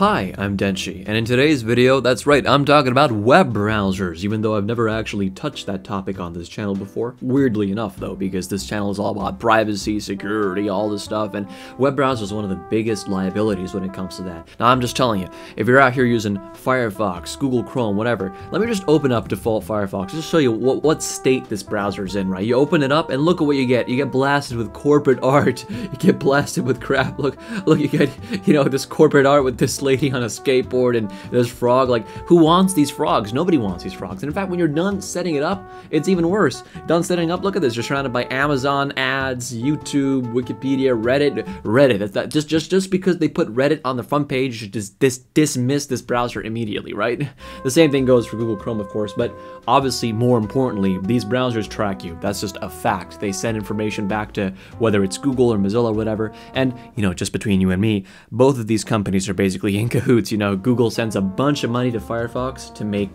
Hi, I'm Denshi, and in today's video, that's right, I'm talking about web browsers, even though I've never actually touched that topic on this channel before. Weirdly enough, though, because this channel is all about privacy, security, all this stuff, and web browsers is one of the biggest liabilities when it comes to that. Now, I'm just telling you, if you're out here using Firefox, Google Chrome, whatever, let me just open up default Firefox, just show you what state this browser is in, right? You open it up, and look at what you get. You get blasted with corporate art. You get blasted with crap. Look, you get, you know, this corporate art with this lady on a skateboard and this frog. Like, who wants these frogs? Nobody wants these frogs. And in fact, when you're done setting it up, it's even worse. Done setting up, look at this. You're surrounded by Amazon ads, YouTube, Wikipedia, Reddit. That's that. Just because they put Reddit on the front page, you should just dismiss this browser immediately, right? The same thing goes for Google Chrome, of course, but obviously, more importantly, these browsers track you. That's just a fact. They send information back to whether it's Google or Mozilla or whatever. And, you know, just between you and me, both of these companies are basically in cahoots. You know, Google sends a bunch of money to Firefox to make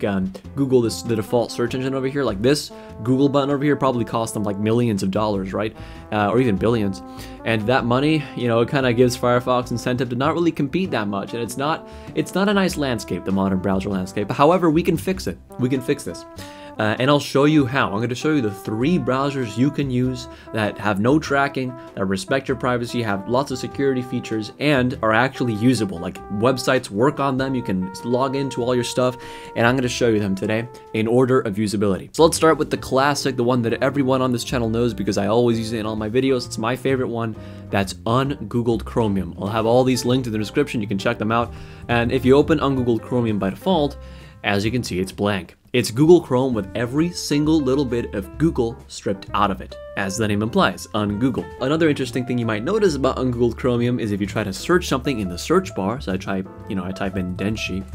Google the default search engine over here. Like, this Google button over here probably cost them like millions of dollars, right? Or even billions. And that money, you know, it kind of gives Firefox incentive to not really compete that much. And it's not a nice landscape, the modern browser landscape. However, we can fix it. We can fix this. And I'll show you how. I'm going to show you the three browsers you can use that have no tracking, that respect your privacy, have lots of security features, and are actually usable. Like, websites work on them, you can log into all your stuff, and I'm going to show you them today in order of usability. So let's start with the classic, the one that everyone on this channel knows because I always use it in all my videos. It's my favorite one. That's ungoogled Chromium. I'll have all these linked in the description, you can check them out. And if you open ungoogled Chromium by default, as you can see, it's blank. It's Google Chrome with every single little bit of Google stripped out of it, as the name implies, ungoogled. Another interesting thing you might notice about ungoogled Chromium is if you try to search something in the search bar, so I type in Denshi,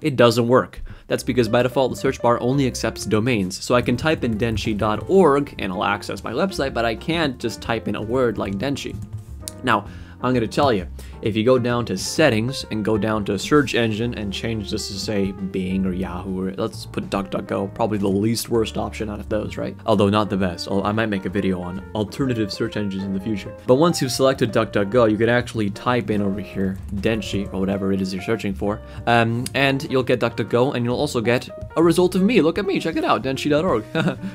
it doesn't work. That's because by default, the search bar only accepts domains. So I can type in denshi.org and I'll access my website, but I can't just type in a word like Denshi. Now, I'm going to tell you, if you go down to settings and go down to search engine and change this to say Bing or Yahoo, or let's put DuckDuckGo, probably the least worst option out of those, right? Although not the best. I might make a video on alternative search engines in the future. But once you've selected DuckDuckGo, you can actually type in over here Denshi or whatever it is you're searching for, and you'll get DuckDuckGo, and you'll also get a result of me. Look at me, check it out, denshi.org.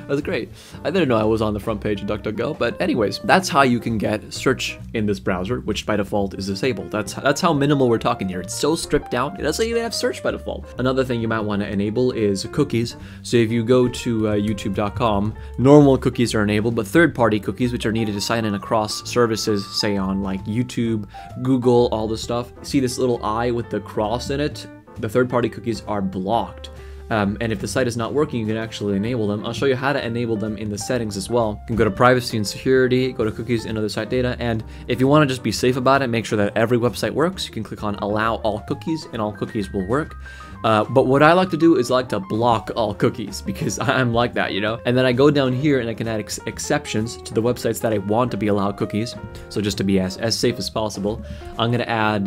That's great. I didn't know I was on the front page of DuckDuckGo, but anyways, that's how you can get search in this browser, which by default is disabled. That's how minimal we're talking here. It's so stripped down. That's why you have search by default. Another thing you might want to enable is cookies. So if you go to youtube.com, normal cookies are enabled, but third-party cookies, which are needed to sign in across services, say on like YouTube, Google, all this stuff. See this little eye with the cross in it? The third-party cookies are blocked. And if the site is not working, you can actually enable them. I'll show you how to enable them in the settings as well. You can go to privacy and security, go to cookies and other site data, and if you want to just be safe about it, make sure that every website works, you can click on allow all cookies and all cookies will work. But what I like to do is I like to block all cookies because I'm like that, you know? And then I go down here and I can add exceptions to the websites that I want to be allowed cookies. So just to be as safe as possible, I'm going to add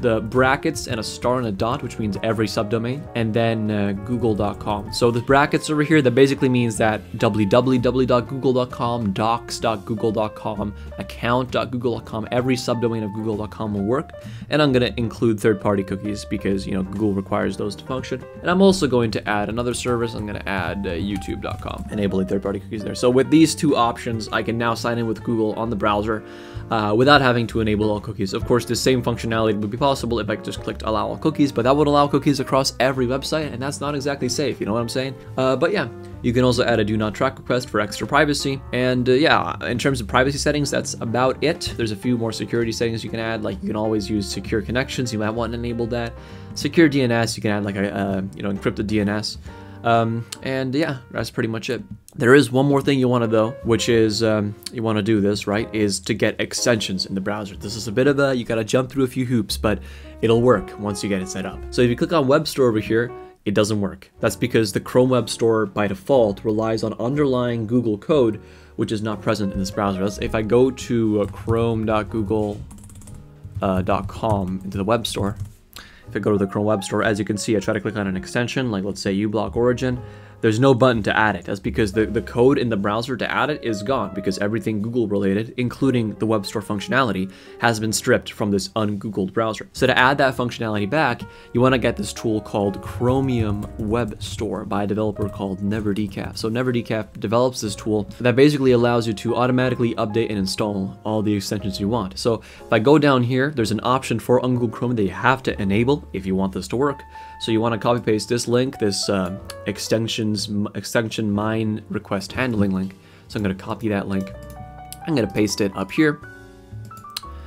the brackets and a star and a dot, which means every subdomain, and then google.com. So the brackets over here, that basically means that www.google.com, docs.google.com, account.google.com, every subdomain of google.com will work. And I'm going to include third-party cookies because, you know, Google requires those to function. And I'm also going to add another service. I'm going to add youtube.com, enabling third-party cookies there. So with these two options, I can now sign in with Google on the browser without having to enable all cookies. Of course, the same functionality would be possible if I just clicked allow all cookies, but that would allow cookies across every website, and that's not exactly safe, you know what I'm saying? But yeah, you can also add a do not track request for extra privacy, and yeah, in terms of privacy settings, that's about it. There's a few more security settings you can add, like you can always use secure connections, you might want to enable that. Secure DNS, you can add like a, you know, encrypted DNS. And yeah, that's pretty much it. There is one more thing you want to though, which is, you want to do this, right, is to get extensions in the browser. This is a bit of a, you got to jump through a few hoops, but it'll work once you get it set up. So if you click on Web Store over here, it doesn't work. That's because the Chrome Web Store by default relies on underlying Google code, which is not present in this browser. That's, if I go to chrome.google.com into the Web Store, if I go to the Chrome Web Store, as you can see, I try to click on an extension, like let's say uBlock Origin. there's no button to add it. That's because the code in the browser to add it is gone, because everything Google related, including the web store functionality, has been stripped from this ungoogled browser. So to add that functionality back, you want to get this tool called Chromium Web Store by a developer called NeverDecaf. So NeverDecaf develops this tool that basically allows you to automatically update and install all the extensions you want. So if I go down here, there's an option for ungoogled Chromium that you have to enable if you want this to work. So you want to copy paste this link, this extension mine request handling link. So I'm going to copy that link. I'm going to paste it up here.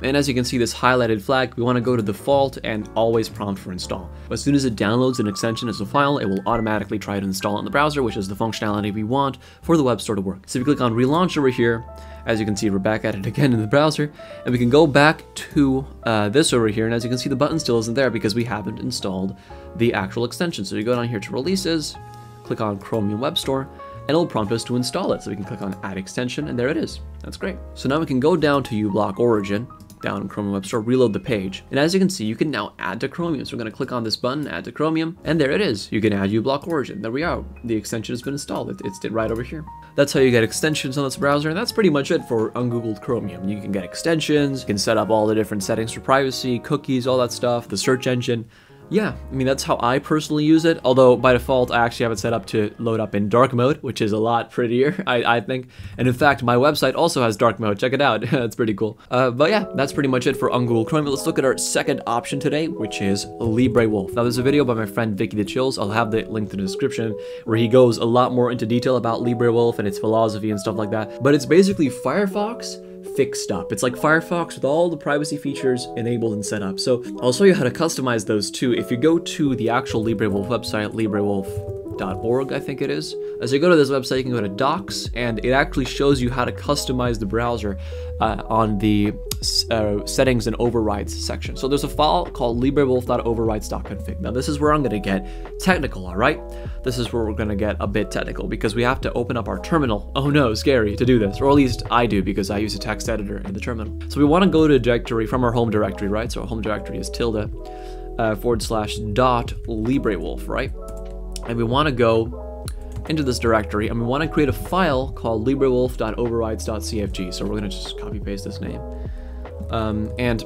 And as you can see, this highlighted flag, we want to go to default and always prompt for install. As soon as it downloads an extension as a file, it will automatically try to install it in the browser, which is the functionality we want for the web store to work. So if you click on relaunch over here, as you can see, we're back at it again in the browser, and we can go back to this over here. And as you can see, the button still isn't there because we haven't installed the actual extension. So you go down here to releases, click on Chromium Web Store, and it'll prompt us to install it. So we can click on add extension, and there it is. That's great. So now we can go down to uBlock Origin, down in Chromium Web Store, reload the page. And as you can see, you can now add to Chromium. So we're going to click on this button, add to Chromium, and there it is. You can add uBlock Origin. There we are. The extension has been installed. It's right over here. That's how you get extensions on this browser, and that's pretty much it for ungoogled Chromium. You can get extensions, you can set up all the different settings for privacy, cookies, all that stuff, the search engine. Yeah, I mean, that's how I personally use it, although by default, I actually have it set up to load up in dark mode, which is a lot prettier, I think. And in fact, my website also has dark mode. Check it out. That's pretty cool. But yeah, that's pretty much it for ungoogled Chromium. Let's look at our second option today, which is LibreWolf. Now, there's a video by my friend Vicky the Chills. I'll have the link in the description where he goes a lot more into detail about LibreWolf and its philosophy and stuff like that. But it's basically Firefox fixed up. It's like Firefox with all the privacy features enabled and set up. So I'll show you how to customize those too. If you go to the actual LibreWolf website, LibreWolf.org, I think it is. As you go to this website, you can go to Docs, and it actually shows you how to customize the browser on the settings and overrides section. So there's a file called LibreWolf.overrides.config. Now this is where I'm going to get technical, all right? This is where we're going to get a bit technical because we have to open up our terminal. Oh no, scary to do this, or at least I do because I use a text editor in the terminal. So we want to go to a directory from our home directory, right? So our home directory is tilde /.librewolf, right? And we want to go into this directory and we want to create a file called librewolf.overrides.cfg. So we're going to just copy paste this name. And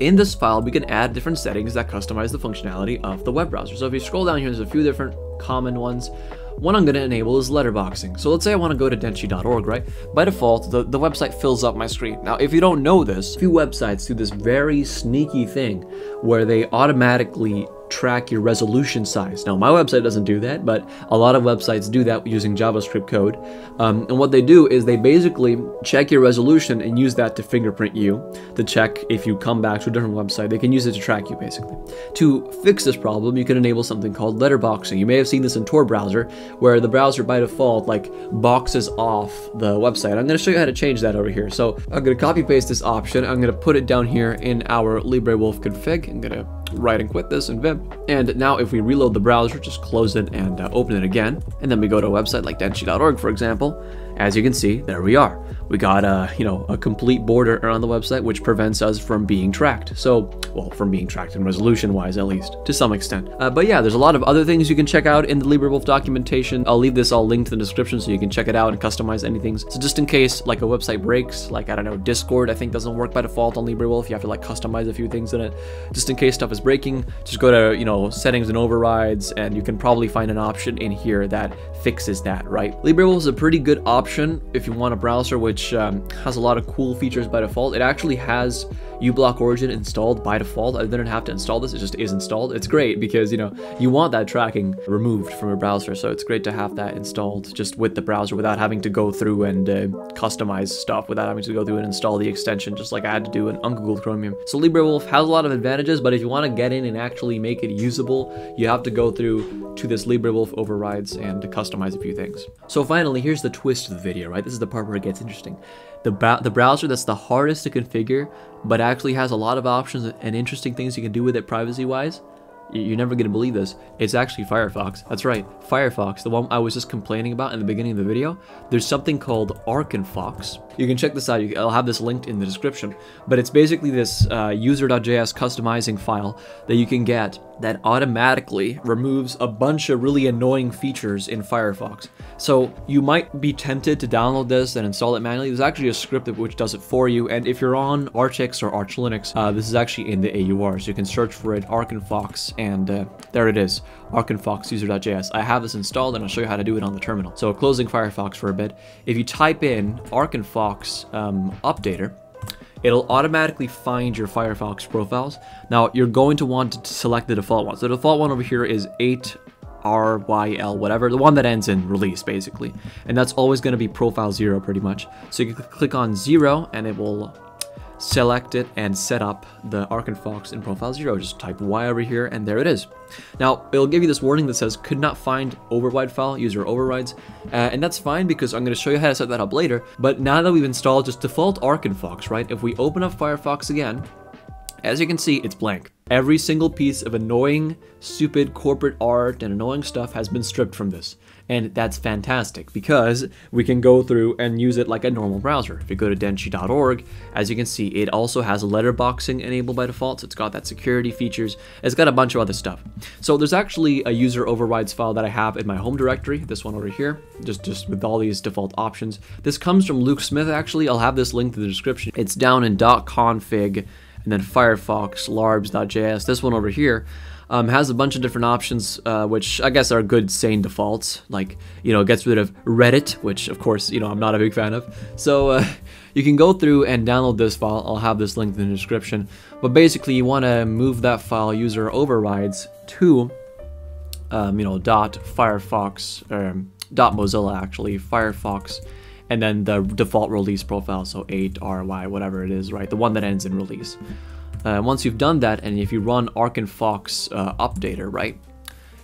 in this file, we can add different settings that customize the functionality of the web browser. So if you scroll down here, there's a few different common ones. One I'm going to enable is letterboxing. So let's say I want to go to denshi.org, right? By default, the website fills up my screen. Now, if you don't know this, a few websites do this very sneaky thing where they automatically track your resolution size. Now, my website doesn't do that, but a lot of websites do that using JavaScript code. And what they do is they basically check your resolution and use that to fingerprint you, to check if you come back to a different website. They can use it to track you, basically. To fix this problem, you can enable something called letterboxing. You may have seen this in Tor browser, where the browser by default like boxes off the website. I'm going to show you how to change that over here. So I'm going to copy paste this option. I'm going to put it down here in our LibreWolf config. I'm going to right and quit this in Vim. And now if we reload the browser, just close it and open it again. And then we go to a website like denshi.org, for example. As you can see, there we are. We got a complete border around the website, which prevents us from being tracked. So, well, from being tracked in resolution-wise, at least, to some extent. But yeah, there's a lot of other things you can check out in the LibreWolf documentation. I'll leave this all linked in the description so you can check it out and customize anything. So just in case, like, a website breaks, like, I don't know, Discord, I think doesn't work by default on LibreWolf. You have to, like, customize a few things in it. Just in case stuff is breaking, just go to, settings and overrides, and you can probably find an option in here that fixes that, right? LibreWolf is a pretty good option if you want a browser which has a lot of cool features by default. It actually has uBlock Origin installed by default. I didn't have to install this, it just is installed. It's great because, you want that tracking removed from your browser, so it's great to have that installed just with the browser without having to go through and customize stuff, without having to go through and install the extension just like I had to do in ungoogled Chromium. So LibreWolf has a lot of advantages, but if you want to get in and actually make it usable, you have to go through to this LibreWolf overrides and to customize a few things. So finally, here's the twist of the video, right? This is the part where it gets interesting. The browser that's the hardest to configure, but actually has a lot of options and interesting things you can do with it privacy-wise, You're never going to believe this. It's actually Firefox. That's right, Firefox, the one I was just complaining about in the beginning of the video. There's something called Arkenfox. You can check this out. I'll have this linked in the description. But it's basically this user.js customizing file that you can get that automatically removes a bunch of really annoying features in Firefox. So you might be tempted to download this and install it manually. There's actually a script which does it for you. And if you're on ArchX or Arch Linux, this is actually in the AUR. So you can search for it, Arkenfox, and there it is, Arkenfox user.js. I have this installed and I'll show you how to do it on the terminal. So closing Firefox for a bit. If you type in Arkenfox updater, it'll automatically find your Firefox profiles. Now, you're going to want to select the default one. So the default one over here is 8RYL, whatever, the one that ends in release, basically. And that's always going to be profile 0, pretty much. So you can click on 0, and it will select it and set up the Arkenfox in profile 0. Just type Y over here, and there it is. Now, it'll give you this warning that says, could not find override file, user overrides. And that's fine, because I'm going to show you how to set that up later. But now that we've installed just default Arkenfox, right? If we open up Firefox again, as you can see, it's blank. Every single piece of annoying, stupid corporate art and annoying stuff has been stripped from this. And that's fantastic, because we can go through and use it like a normal browser. If you go to denshi.org, as you can see, it also has letterboxing enabled by default, so it's got that security features. It's got a bunch of other stuff. So there's actually a user overrides file that I have in my home directory, this one over here, just with all these default options. This comes from Luke Smith, actually. I'll have this linked in the description. It's down in .config, and then Firefox, larbs.js, this one over here. Has a bunch of different options, which I guess are good, sane defaults. Like, you know, it gets rid of Reddit, which of course, you know, I'm not a big fan of. So you can go through and download this file. I'll have this linked in the description. But basically, you want to move that file user overrides to, you know, .firefox, .mozilla actually, Firefox, and then the default release profile, so 8RY, whatever it is, right? The one that ends in release. Once you've done that, and if you run Arkenfox updater, right,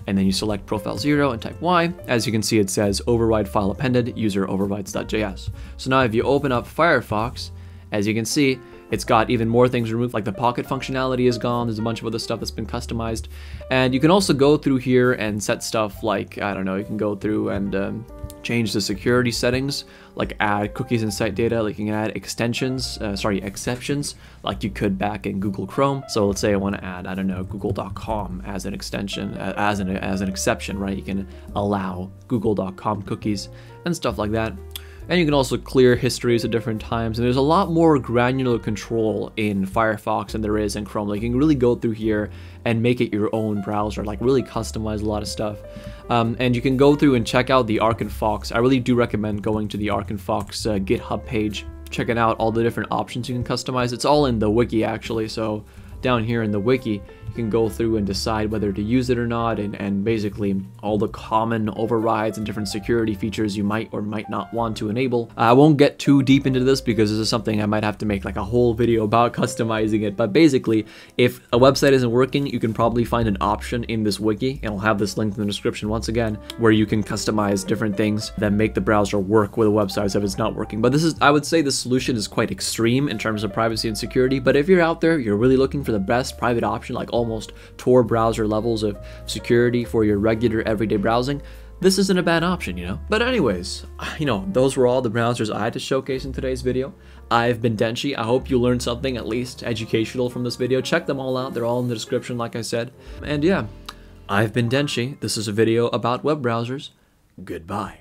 and then you select profile 0 and type Y, as you can see, it says override file appended, user overrides.js. So now if you open up Firefox, as you can see, it's got even more things removed, like the pocket functionality is gone. There's a bunch of other stuff that's been customized. And you can also go through here and set stuff like, I don't know, you can go through and change the security settings, like add cookies and site data, like you can add exceptions, like you could back in Google Chrome. So let's say I want to add, I don't know, google.com as an extension, as an exception, right? You can allow google.com cookies and stuff like that. And you can also clear histories at different times. And there's a lot more granular control in Firefox than there is in Chrome. Like, you can really go through here and make it your own browser, like really customize a lot of stuff. And you can go through and check out the Arkenfox. I really do recommend going to the Arkenfox GitHub page, checking out all the different options you can customize. It's all in the wiki, actually. So down here in the wiki, you can go through and decide whether to use it or not, and basically all the common overrides and different security features you might or might not want to enable. I won't get too deep into this, because this is something I might have to make like a whole video about, customizing it. But basically, if a website isn't working, you can probably find an option in this wiki, and I'll have this linked in the description once again, where you can customize different things that make the browser work with a website if it's not working. But this is, I would say the solution is quite extreme in terms of privacy and security. But if you're out there, you're really looking for the best private option, like almost Tor browser levels of security for your regular everyday browsing, this isn't a bad option, you know? But anyways, you know, those were all the browsers I had to showcase in today's video. I've been Denshi. I hope you learned something, at least educational, from this video. Check them all out. They're all in the description, like I said. And yeah, I've been Denshi. This is a video about web browsers. Goodbye.